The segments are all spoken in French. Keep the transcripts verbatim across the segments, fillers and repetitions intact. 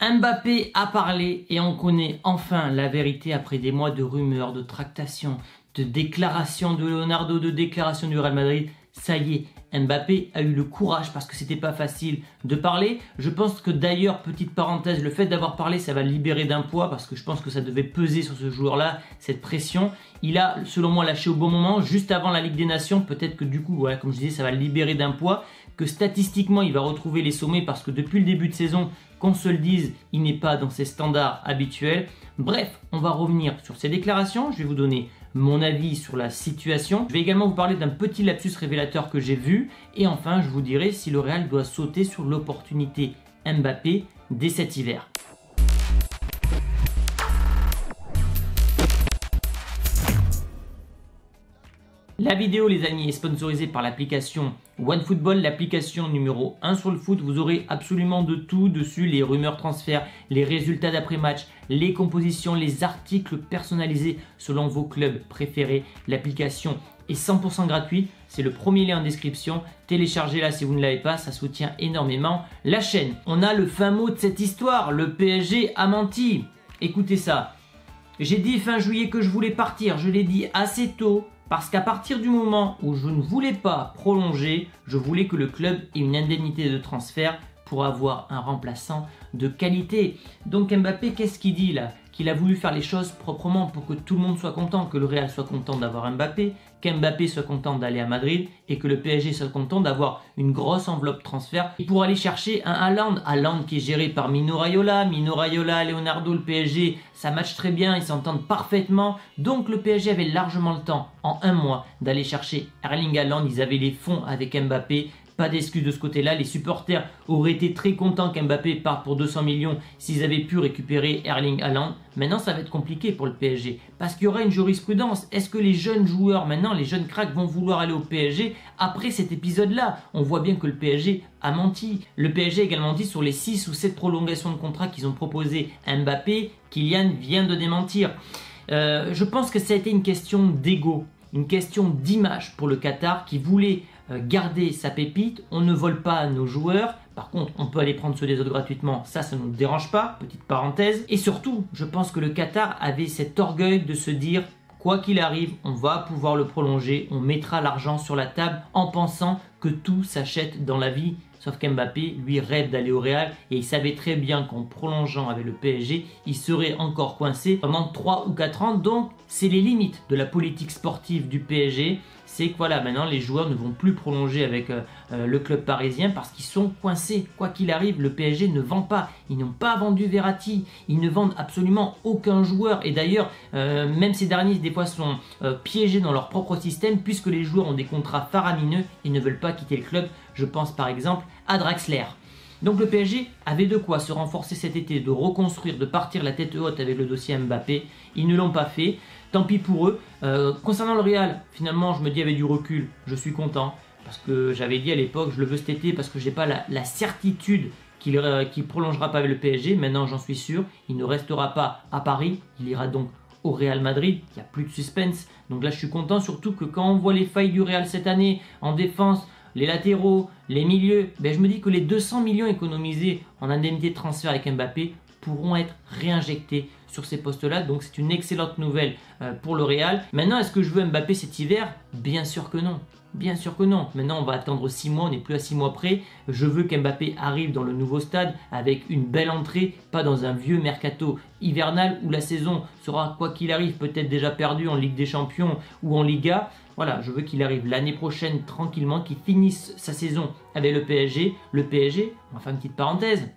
Mbappé a parlé et on connaît enfin la vérité après des mois de rumeurs, de tractations, de déclarations de Leonardo, de déclarations du Real Madrid. Ça y est, Mbappé a eu le courage parce que c'était pas facile de parler. Je pense que d'ailleurs, petite parenthèse, le fait d'avoir parlé, ça va libérer d'un poids parce que je pense que ça devait peser sur ce joueur-là, cette pression. Il a, selon moi, lâché au bon moment, juste avant la Ligue des Nations. Peut-être que du coup, voilà, comme je disais, ça va libérer d'un poids, que statistiquement, il va retrouver les sommets parce que depuis le début de saison, qu'on se le dise, il n'est pas dans ses standards habituels. Bref, on va revenir sur ces déclarations. Je vais vous donner mon avis sur la situation. Je vais également vous parler d'un petit lapsus révélateur que j'ai vu. Et enfin, je vous dirai si le Real doit sauter sur l'opportunité Mbappé dès cet hiver. La vidéo, les amis, est sponsorisée par l'application OneFootball, l'application numéro un sur le foot. Vous aurez absolument de tout dessus, les rumeurs transferts, les résultats d'après-match, les compositions, les articles personnalisés selon vos clubs préférés. L'application est cent pour cent gratuite, c'est le premier lien en description. Téléchargez-la si vous ne l'avez pas, ça soutient énormément la chaîne. On a le fin mot de cette histoire, le P S G a menti. Écoutez ça, j'ai dit fin juillet que je voulais partir, je l'ai dit assez tôt. Parce qu'à partir du moment où je ne voulais pas prolonger, je voulais que le club ait une indemnité de transfert pour avoir un remplaçant de qualité. Donc Mbappé, qu'est-ce qu'il dit là? Qu'il a voulu faire les choses proprement pour que tout le monde soit content, que le Real soit content d'avoir Mbappé, qu'Mbappé soit content d'aller à Madrid et que le P S G soit content d'avoir une grosse enveloppe transfert pour aller chercher un Haaland. Haaland qui est géré par Mino Raiola, Mino Raiola, Leonardo, le P S G, ça match très bien, ils s'entendent parfaitement. Donc le P S G avait largement le temps, en un mois, d'aller chercher Erling Haaland, ils avaient les fonds avec Mbappé. Pas d'excuse de ce côté-là, les supporters auraient été très contents qu'Mbappé parte pour deux cents millions s'ils avaient pu récupérer Erling Haaland. Maintenant, ça va être compliqué pour le P S G parce qu'il y aura une jurisprudence. Est-ce que les jeunes joueurs, maintenant, les jeunes cracks vont vouloir aller au P S G après cet épisode-là? On voit bien que le P S G a menti. Le P S G a également dit sur les six ou sept prolongations de contrat qu'ils ont proposées à Mbappé, Kylian vient de démentir. Euh, je pense que ça a été une question d'ego, une question d'image pour le Qatar qui voulait garder sa pépite, on ne vole pas nos joueurs, par contre on peut aller prendre ceux des autres gratuitement, ça ça ne nous dérange pas, petite parenthèse. Et surtout, je pense que le Qatar avait cet orgueil de se dire, quoi qu'il arrive, on va pouvoir le prolonger, on mettra l'argent sur la table en pensant que tout s'achète dans la vie. Sauf qu'Mbappé, lui, rêve d'aller au Real et il savait très bien qu'en prolongeant avec le P S G, il serait encore coincé pendant trois ou quatre ans. Donc, c'est les limites de la politique sportive du P S G. C'est que voilà, maintenant, les joueurs ne vont plus prolonger avec euh, euh, le club parisien parce qu'ils sont coincés. Quoi qu'il arrive, le P S G ne vend pas. Ils n'ont pas vendu Verratti. Ils ne vendent absolument aucun joueur. Et d'ailleurs, euh, même ces derniers, des fois, sont euh, piégés dans leur propre système puisque les joueurs ont des contrats faramineux et ne veulent pas quitter le club. Je pense par exemple à Draxler. Donc le P S G avait de quoi se renforcer cet été, de reconstruire, de partir la tête haute avec le dossier Mbappé. Ils ne l'ont pas fait, tant pis pour eux. Euh, concernant le Real, finalement je me dis avec du recul, je suis content. Parce que j'avais dit à l'époque, je le veux cet été parce que je n'ai pas la, la certitude qu'il euh, qu'il prolongera pas avec le P S G. Maintenant j'en suis sûr, il ne restera pas à Paris, il ira donc au Real Madrid, il n'y a plus de suspense. Donc là je suis content, surtout que quand on voit les failles du Real cette année en défense, les latéraux, les milieux, ben je me dis que les deux cents millions économisés en indemnité de transfert avec Mbappé pourront être réinjectés sur ces postes-là. Donc c'est une excellente nouvelle pour le Real. Maintenant, est-ce que je veux Mbappé cet hiver? Bien sûr que non. Bien sûr que non. Maintenant, on va attendre six mois, on n'est plus à six mois près. Je veux qu'Mbappé arrive dans le nouveau stade avec une belle entrée, pas dans un vieux mercato hivernal où la saison sera, quoi qu'il arrive, peut-être déjà perdue en Ligue des Champions ou en Liga. Voilà, je veux qu'il arrive l'année prochaine tranquillement, qu'il finisse sa saison avec le P S G. Le P S G, enfin une petite parenthèse,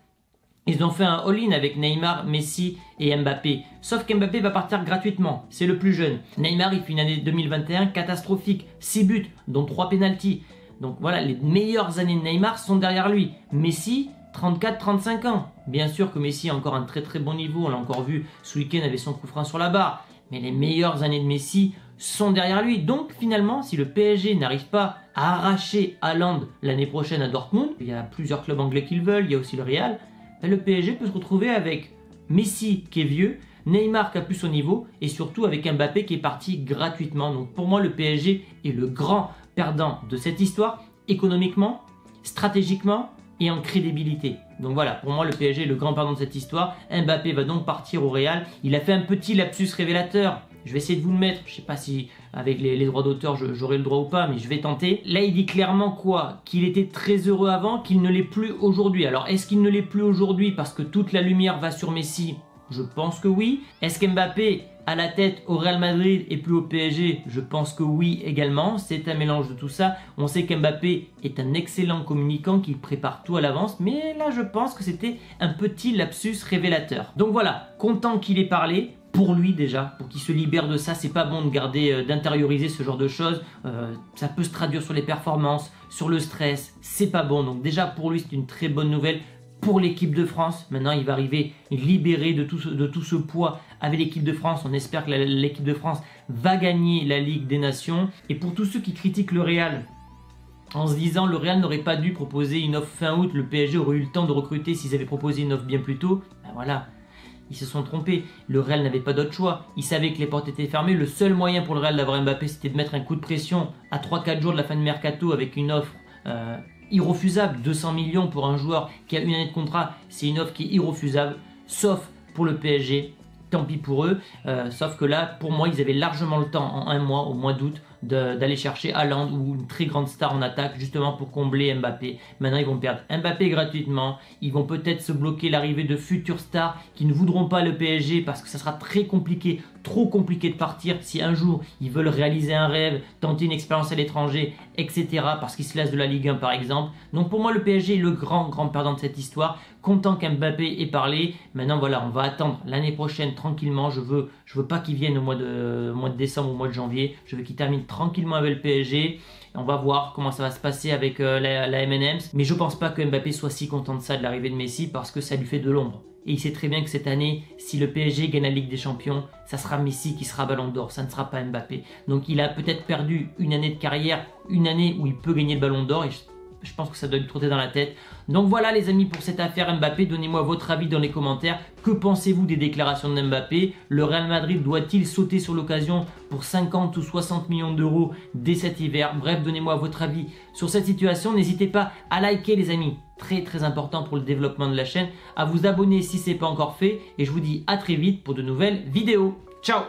ils ont fait un all-in avec Neymar, Messi et Mbappé. Sauf qu'Mbappé va partir gratuitement, c'est le plus jeune. Neymar, il fait une année deux mille vingt et un catastrophique, six buts, dont trois pénaltys. Donc voilà, les meilleures années de Neymar sont derrière lui. Messi, trente-quatre trente-cinq ans. Bien sûr que Messi a encore un très très bon niveau, on l'a encore vu ce week-end avec son coup franc sur la barre. Mais les meilleures années de Messi sont derrière lui. Donc finalement, si le P S G n'arrive pas à arracher Haaland l'année prochaine à Dortmund, il y a plusieurs clubs anglais qui le veulent, il y a aussi le Real, le P S G peut se retrouver avec Messi qui est vieux, Neymar qui a plus son niveau et surtout avec Mbappé qui est parti gratuitement. Donc pour moi, le P S G est le grand perdant de cette histoire, économiquement, stratégiquement et en crédibilité. Donc voilà, pour moi le P S G est le grand perdant de cette histoire. Mbappé va donc partir au Real. Il a fait un petit lapsus révélateur. Je vais essayer de vous le mettre. Je ne sais pas si avec les, les droits d'auteur j'aurai le droit ou pas, mais je vais tenter. Là il dit clairement quoi? Qu'il était très heureux avant, qu'il ne l'est plus aujourd'hui. Alors est-ce qu'il ne l'est plus aujourd'hui parce que toute la lumière va sur Messi? Je pense que oui. Est-ce qu'Mbappé à la tête au Real Madrid et plus au P S G? Je pense que oui également, c'est un mélange de tout ça. On sait qu'Mbappé est un excellent communicant, qu'il prépare tout à l'avance, mais là je pense que c'était un petit lapsus révélateur. Donc voilà, content qu'il ait parlé, pour lui déjà, pour qu'il se libère de ça. C'est pas bon de garder, euh, d'intérioriser ce genre de choses, euh, ça peut se traduire sur les performances, sur le stress, c'est pas bon. Donc déjà pour lui c'est une très bonne nouvelle. Pour l'équipe de France, maintenant il va arriver libéré de tout ce, de tout ce poids avec l'équipe de France. On espère que l'équipe de France va gagner la Ligue des Nations. Et pour tous ceux qui critiquent le Real en se disant le Real n'aurait pas dû proposer une offre fin août, le P S G aurait eu le temps de recruter s'ils avaient proposé une offre bien plus tôt, ben voilà, ils se sont trompés. Le Real n'avait pas d'autre choix. Ils savaient que les portes étaient fermées. Le seul moyen pour le Real d'avoir Mbappé, c'était de mettre un coup de pression à trois quatre jours de la fin de mercato avec une offre euh, irrefusable. deux cents millions pour un joueur qui a une année de contrat, c'est une offre qui est irrefusable, sauf pour le P S G, tant pis pour eux, euh, sauf que là pour moi ils avaient largement le temps en un mois, au mois d'août, d'aller chercher Haaland ou une très grande star en attaque justement pour combler Mbappé. Maintenant ils vont perdre Mbappé gratuitement, ils vont peut-être se bloquer l'arrivée de futurs stars qui ne voudront pas le P S G parce que ça sera très compliqué, trop compliqué de partir si un jour ils veulent réaliser un rêve, tenter une expérience à l'étranger, et cetera parce qu'ils se lassent de la Ligue un par exemple. Donc pour moi le P S G est le grand grand perdant de cette histoire. Content qu'Mbappé ait parlé, maintenant voilà, on va attendre l'année prochaine tranquillement. Je veux, je veux pas qu'il vienne au mois de, au mois de décembre ou au mois de janvier, je veux qu'il termine tranquillement avec le P S G. On va voir comment ça va se passer avec euh, la, la M and M's. Mais je pense pas que Mbappé soit si content de ça, de l'arrivée de Messi, parce que ça lui fait de l'ombre. Et il sait très bien que cette année, si le P S G gagne la Ligue des Champions, ça sera Messi qui sera Ballon d'Or, ça ne sera pas Mbappé. Donc il a peut-être perdu une année de carrière, une année où il peut gagner le Ballon d'Or, et je, je pense que ça doit lui trotter dans la tête. Donc voilà les amis pour cette affaire Mbappé. Donnez-moi votre avis dans les commentaires. Que pensez-vous des déclarations de Mbappé? Le Real Madrid doit-il sauter sur l'occasion pour cinquante ou soixante millions d'euros dès cet hiver? Bref, donnez-moi votre avis sur cette situation. N'hésitez pas à liker les amis, très très important pour le développement de la chaîne, à vous abonner si ce n'est pas encore fait, et je vous dis à très vite pour de nouvelles vidéos. Ciao!